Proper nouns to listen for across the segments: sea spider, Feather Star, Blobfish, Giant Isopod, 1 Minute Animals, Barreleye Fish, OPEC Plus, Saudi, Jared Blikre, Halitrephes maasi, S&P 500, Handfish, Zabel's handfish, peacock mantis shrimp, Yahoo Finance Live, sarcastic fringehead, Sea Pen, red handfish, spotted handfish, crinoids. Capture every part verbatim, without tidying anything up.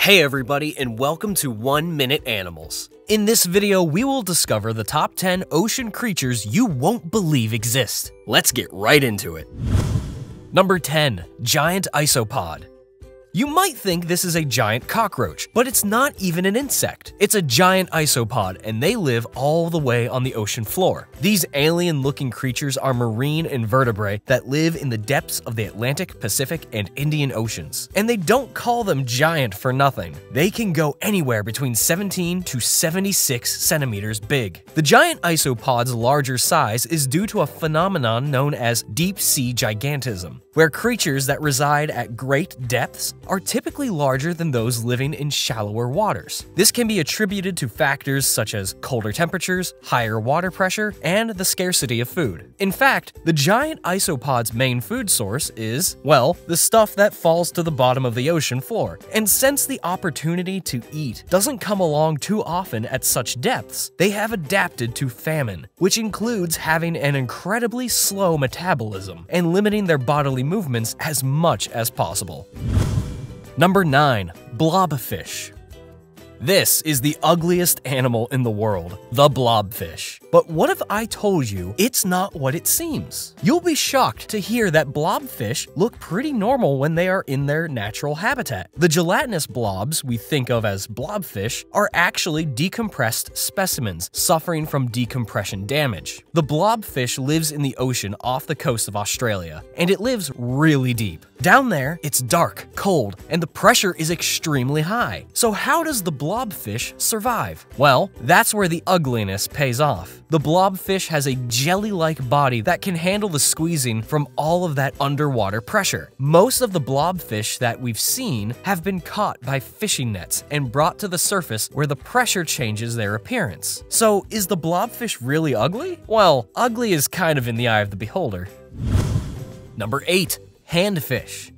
Hey everybody, and welcome to one minute animals. In this video, we will discover the top ten ocean creatures you won't believe exist. Let's get right into it. Number ten. Giant Isopod. You might think this is a giant cockroach, but it's not even an insect. It's a giant isopod, and they live all the way on the ocean floor. These alien-looking creatures are marine invertebrates that live in the depths of the Atlantic, Pacific, and Indian Oceans. And they don't call them giant for nothing. They can go anywhere between seventeen to seventy-six centimeters big. The giant isopod's larger size is due to a phenomenon known as deep-sea gigantism, where creatures that reside at great depths are typically larger than those living in shallower waters. This can be attributed to factors such as colder temperatures, higher water pressure, and the scarcity of food. In fact, the giant isopod's main food source is, well, the stuff that falls to the bottom of the ocean floor. And since the opportunity to eat doesn't come along too often at such depths, they have adapted to famine, which includes having an incredibly slow metabolism and limiting their bodily movements as much as possible. Number nine. Blobfish. This is the ugliest animal in the world, the blobfish. But what if I told you it's not what it seems? You'll be shocked to hear that blobfish look pretty normal when they are in their natural habitat. The gelatinous blobs we think of as blobfish are actually decompressed specimens suffering from decompression damage. The blobfish lives in the ocean off the coast of Australia, and it lives really deep. Down there, it's dark, cold, and the pressure is extremely high. So how does the blobfish blobfish survive? Well, that's where the ugliness pays off. The blobfish has a jelly-like body that can handle the squeezing from all of that underwater pressure. Most of the blobfish that we've seen have been caught by fishing nets and brought to the surface where the pressure changes their appearance. So is the blobfish really ugly? Well, ugly is kind of in the eye of the beholder. Number eight. Handfish.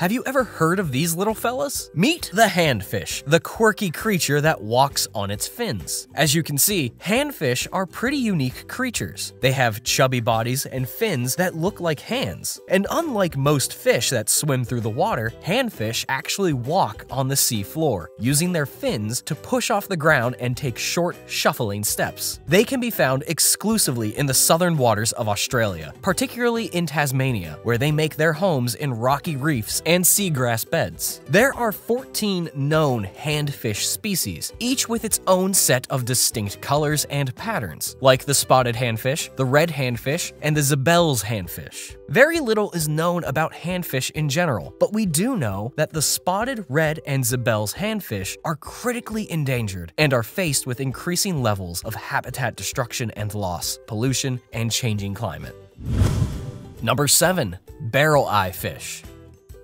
Have you ever heard of these little fellas? Meet the handfish, the quirky creature that walks on its fins. As you can see, handfish are pretty unique creatures. They have chubby bodies and fins that look like hands. And unlike most fish that swim through the water, handfish actually walk on the sea floor, using their fins to push off the ground and take short, shuffling steps. They can be found exclusively in the southern waters of Australia, particularly in Tasmania, where they make their homes in rocky reefs and and seagrass beds. There are fourteen known handfish species, each with its own set of distinct colors and patterns, like the spotted handfish, the red handfish, and the Zabel's handfish. Very little is known about handfish in general, but we do know that the spotted, red, and Zabel's handfish are critically endangered and are faced with increasing levels of habitat destruction and loss, pollution, and changing climate. Number seven. Barreleye fish.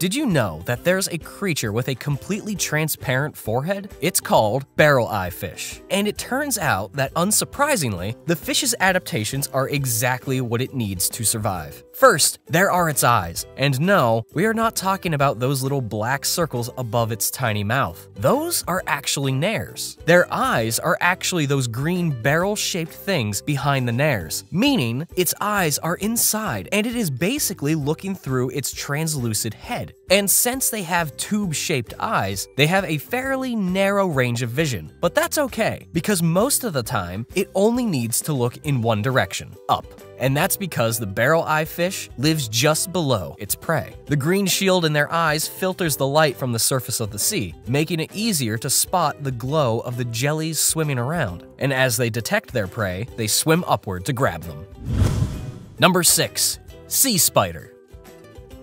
Did you know that there's a creature with a completely transparent forehead? It's called barreleye fish. And it turns out that, unsurprisingly, the fish's adaptations are exactly what it needs to survive. First, there are its eyes. And no, we are not talking about those little black circles above its tiny mouth. Those are actually nares. Their eyes are actually those green barrel-shaped things behind the nares, meaning its eyes are inside and it is basically looking through its translucent head. And since they have tube-shaped eyes, they have a fairly narrow range of vision. But that's okay, because most of the time, it only needs to look in one direction, up. And that's because the barrel-eye fish lives just below its prey. The green shield in their eyes filters the light from the surface of the sea, making it easier to spot the glow of the jellies swimming around. And as they detect their prey, they swim upward to grab them. Number six. Sea spider.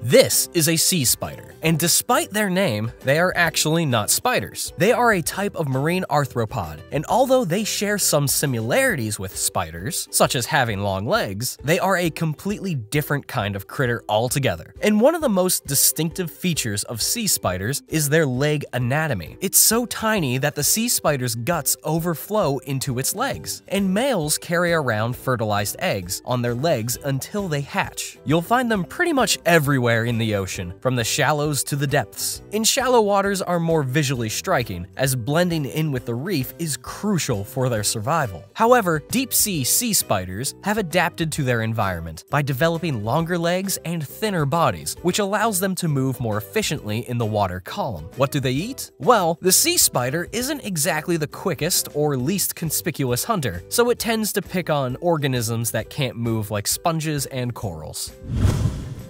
This is a sea spider, and despite their name, they are actually not spiders. They are a type of marine arthropod, and although they share some similarities with spiders, such as having long legs, they are a completely different kind of critter altogether. And one of the most distinctive features of sea spiders is their leg anatomy. It's so tiny that the sea spider's guts overflow into its legs, and males carry around fertilized eggs on their legs until they hatch. You'll find them pretty much everywhere everywhere in the ocean, from the shallows to the depths. In shallow waters are more visually striking, as blending in with the reef is crucial for their survival. However, deep-sea sea spiders have adapted to their environment by developing longer legs and thinner bodies, which allows them to move more efficiently in the water column. What do they eat? Well, the sea spider isn't exactly the quickest or least conspicuous hunter, so it tends to pick on organisms that can't move like sponges and corals.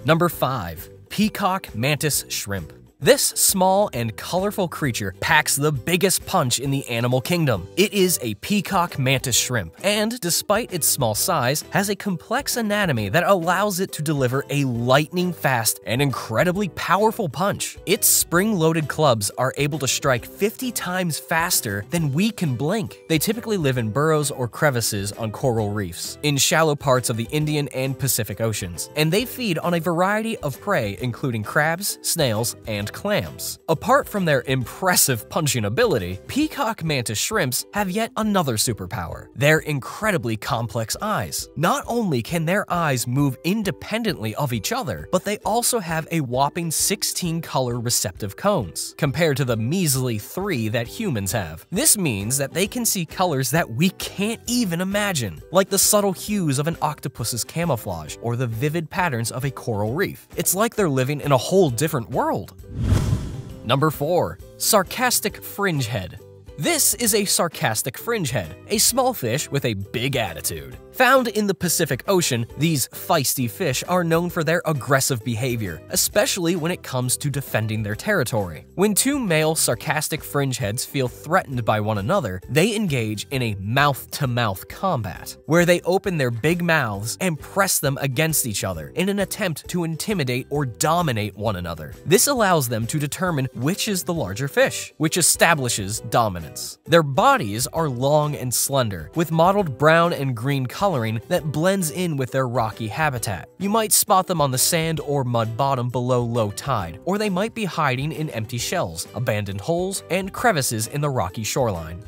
Number five. Peacock mantis shrimp. This small and colorful creature packs the biggest punch in the animal kingdom. It is a peacock mantis shrimp, and despite its small size, has a complex anatomy that allows it to deliver a lightning-fast and incredibly powerful punch. Its spring-loaded clubs are able to strike fifty times faster than we can blink. They typically live in burrows or crevices on coral reefs, in shallow parts of the Indian and Pacific Oceans, and they feed on a variety of prey including crabs, snails, and clams. Apart from their impressive punching ability, peacock mantis shrimps have yet another superpower: their incredibly complex eyes. Not only can their eyes move independently of each other, but they also have a whopping sixteen color receptive cones, compared to the measly three that humans have. This means that they can see colors that we can't even imagine, like the subtle hues of an octopus's camouflage or the vivid patterns of a coral reef. It's like they're living in a whole different world. Number four. Sarcastic fringehead. This is a sarcastic fringehead, a small fish with a big attitude. Found in the Pacific Ocean, these feisty fish are known for their aggressive behavior, especially when it comes to defending their territory. When two male sarcastic fringeheads feel threatened by one another, they engage in a mouth-to-mouth combat, where they open their big mouths and press them against each other in an attempt to intimidate or dominate one another. This allows them to determine which is the larger fish, which establishes dominance. Their bodies are long and slender, with mottled brown and green colors coloring that blends in with their rocky habitat. You might spot them on the sand or mud bottom below low tide, or they might be hiding in empty shells, abandoned holes, and crevices in the rocky shoreline.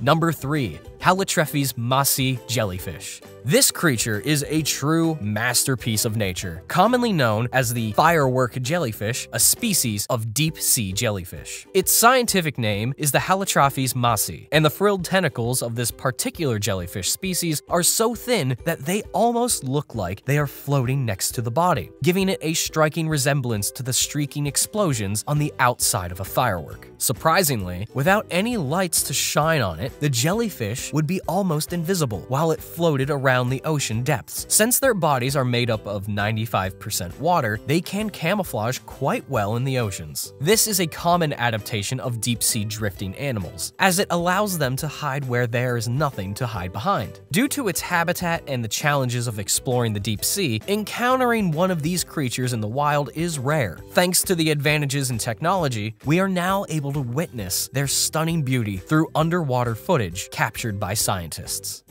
Number three. Halitrephes maasi jellyfish. This creature is a true masterpiece of nature, commonly known as the firework jellyfish, a species of deep-sea jellyfish. Its scientific name is the Halitrephes maasi, and the frilled tentacles of this particular jellyfish species are so thin that they almost look like they are floating next to the body, giving it a striking resemblance to the streaking explosions on the outside of a firework. Surprisingly, without any lights to shine on it, the jellyfish would be almost invisible while it floated around the ocean depths. Since their bodies are made up of ninety-five percent water, they can camouflage quite well in the oceans. This is a common adaptation of deep-sea drifting animals, as it allows them to hide where there is nothing to hide behind. Due to its habitat and the challenges of exploring the deep sea, encountering one of these creatures in the wild is rare. Thanks to the advantages in technology, we are now able to witness their stunning beauty through underwater footage captured by by scientists.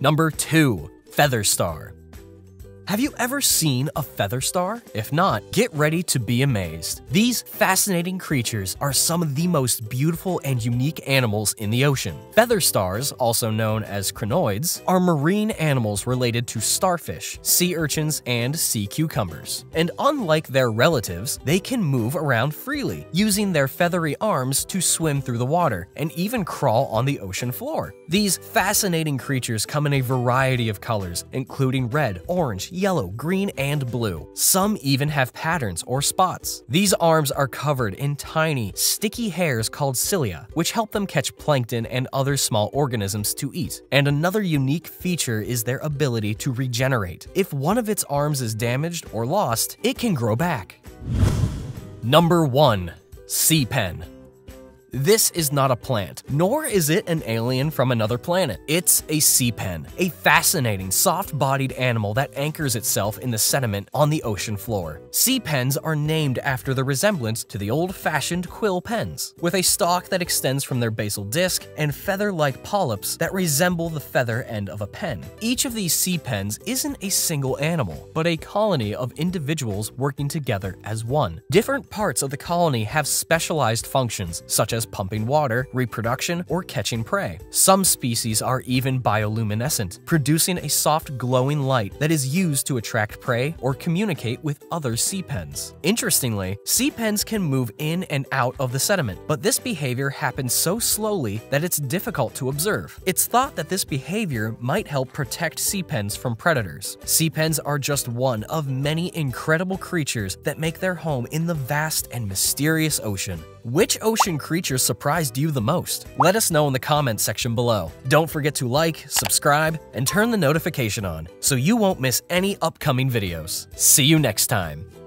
Number two. Feather Star. Have you ever seen a feather star? If not, get ready to be amazed. These fascinating creatures are some of the most beautiful and unique animals in the ocean. Feather stars, also known as crinoids, are marine animals related to starfish, sea urchins, and sea cucumbers. And unlike their relatives, they can move around freely, using their feathery arms to swim through the water and even crawl on the ocean floor. These fascinating creatures come in a variety of colors, including red, orange, yellow, green, and blue. Some even have patterns or spots. These arms are covered in tiny, sticky hairs called cilia, which help them catch plankton and other small organisms to eat. And another unique feature is their ability to regenerate. If one of its arms is damaged or lost, it can grow back. Number one. Sea Pen. This is not a plant, nor is it an alien from another planet. It's a sea pen, a fascinating, soft-bodied animal that anchors itself in the sediment on the ocean floor. Sea pens are named after the resemblance to the old-fashioned quill pens, with a stalk that extends from their basal disc and feather-like polyps that resemble the feather end of a pen. Each of these sea pens isn't a single animal, but a colony of individuals working together as one. Different parts of the colony have specialized functions, such as as pumping water, reproduction, or catching prey. Some species are even bioluminescent, producing a soft glowing light that is used to attract prey or communicate with other sea pens. Interestingly, sea pens can move in and out of the sediment, but this behavior happens so slowly that it's difficult to observe. It's thought that this behavior might help protect sea pens from predators. Sea pens are just one of many incredible creatures that make their home in the vast and mysterious ocean. Which ocean creature surprised you the most? Let us know in the comments section below. Don't forget to like, subscribe, and turn the notification on so you won't miss any upcoming videos. See you next time!